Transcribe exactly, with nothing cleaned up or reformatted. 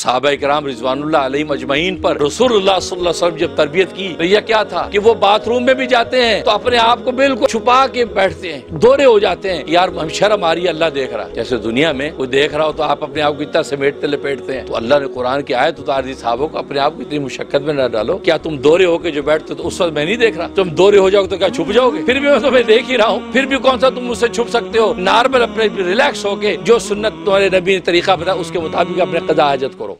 सहाबा कराम रिजवानुल्लाह अलैहिम अजमईन पर रसूलुल्लाह सल्लल्लाहु अलैहि वसल्लम जब तरबियत की तो यह क्या था कि वो बाथरूम में भी जाते हैं तो अपने आप को बिल्कुल छुपा के बैठते हैं, दोरे हो जाते हैं, यार हम शर्म आ रही है, अल्लाह देख रहा है। जैसे दुनिया में कोई देख रहा हो तो आप अपने आप को इतना समेटते लपेटते हैं, तो अल्लाह ने कुरान की आयत उतार दी साहबों को अपने आप को इतनी मुशक्कत में न डालो। क्या तुम दोरे होकर जो बैठते तो उस वक्त मैं नहीं देख रहा, तुम दोरे हो जाओगे तो क्या छुप जाओगे? फिर भी मैं तुम्हें देख ही रहा हूँ, फिर भी कौन सा तुम मुझसे छुप सकते हो। नॉर्मल अपने रिलैक्स होके जो सुन्नत तुम्हारे नबी ने तरीका बताया उसके मुताबिक अपने कदा हाजत करो।